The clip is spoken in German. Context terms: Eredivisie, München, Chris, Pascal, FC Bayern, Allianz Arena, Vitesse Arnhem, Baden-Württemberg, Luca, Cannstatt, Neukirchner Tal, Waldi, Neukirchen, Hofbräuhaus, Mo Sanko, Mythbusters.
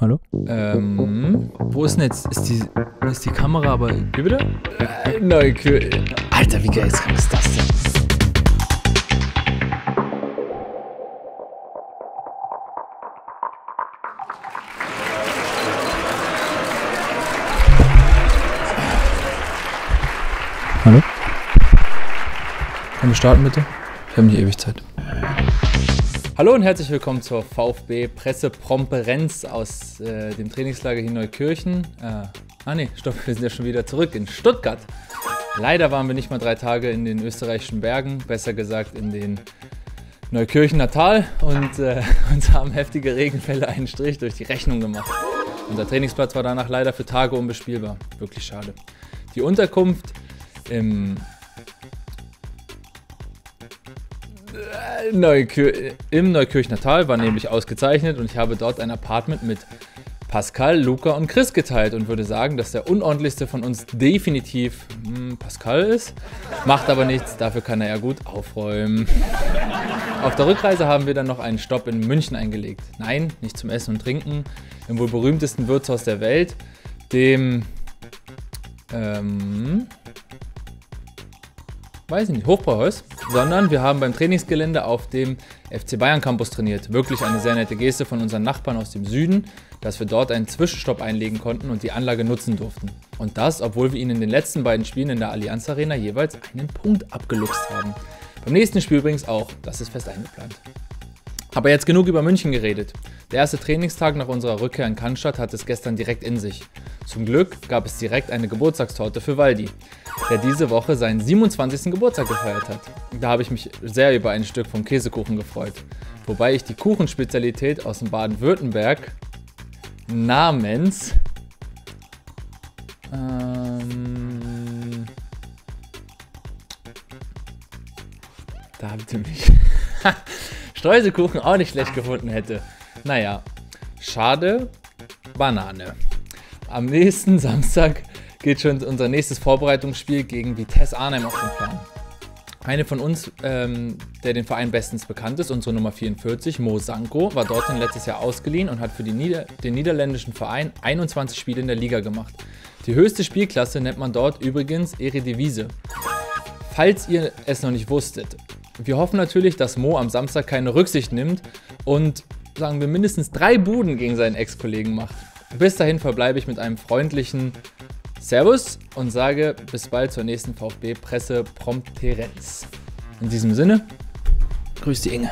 Hallo? Wo ist denn jetzt? Ist die Kamera aber... Wie bitte? Neukirchner. Alter, wie geil ist das denn? Hallo? Können wir starten bitte? Ich habe nicht ewig Zeit. Hallo und herzlich willkommen zur VfB-Pressepromperenz aus dem Trainingslager hier in Neukirchen. Stopp, wir sind ja schon wieder zurück in Stuttgart. Leider waren wir nicht mal 3 Tage in den österreichischen Bergen, besser gesagt in den Neukirchner Tal, und uns haben heftige Regenfälle einen Strich durch die Rechnung gemacht. Unser Trainingsplatz war danach leider für Tage unbespielbar. Wirklich schade. Die Unterkunft im Neukirchner Tal war nämlich ausgezeichnet und ich habe dort ein Apartment mit Pascal, Luca und Chris geteilt und würde sagen, dass der unordentlichste von uns definitiv Pascal ist. Macht aber nichts, dafür kann er ja gut aufräumen. Auf der Rückreise haben wir dann noch einen Stopp in München eingelegt. Nein, nicht zum Essen und Trinken, im wohl berühmtesten Wirtshaus der Welt, dem weiß ich nicht, Hofbräuhaus, sondern wir haben beim Trainingsgelände auf dem FC Bayern Campus trainiert. Wirklich eine sehr nette Geste von unseren Nachbarn aus dem Süden, dass wir dort einen Zwischenstopp einlegen konnten und die Anlage nutzen durften. Und das, obwohl wir ihnen in den letzten beiden Spielen in der Allianz Arena jeweils einen Punkt abgeluchst haben. Beim nächsten Spiel übrigens auch, das ist fest eingeplant. Aber jetzt genug über München geredet. Der erste Trainingstag nach unserer Rückkehr in Cannstatt hat es gestern direkt in sich. Zum Glück gab es direkt eine Geburtstagstorte für Waldi, der diese Woche seinen 27. Geburtstag gefeiert hat. Da habe ich mich sehr über ein Stück vom Käsekuchen gefreut, wobei ich die Kuchenspezialität aus dem Baden-Württemberg namens da habt ihr mich. Streuselkuchen auch nicht schlecht gefunden hätte. Naja, schade, Banane. Am nächsten Samstag geht schon unser nächstes Vorbereitungsspiel gegen Vitesse Arnhem auf den Plan. Eine von uns, der den Verein bestens bekannt ist, unsere Nummer 44, Mo Sanko, war dorthin letztes Jahr ausgeliehen und hat für den niederländischen Verein 21 Spiele in der Liga gemacht. Die höchste Spielklasse nennt man dort übrigens Eredivisie. Falls ihr es noch nicht wusstet, wir hoffen natürlich, dass Mo am Samstag keine Rücksicht nimmt und, sagen wir, mindestens 3 Buden gegen seinen Ex-Kollegen macht. Bis dahin verbleibe ich mit einem freundlichen Servus und sage bis bald zur nächsten VfB-Pressepromperenz. In diesem Sinne, grüß die Inge.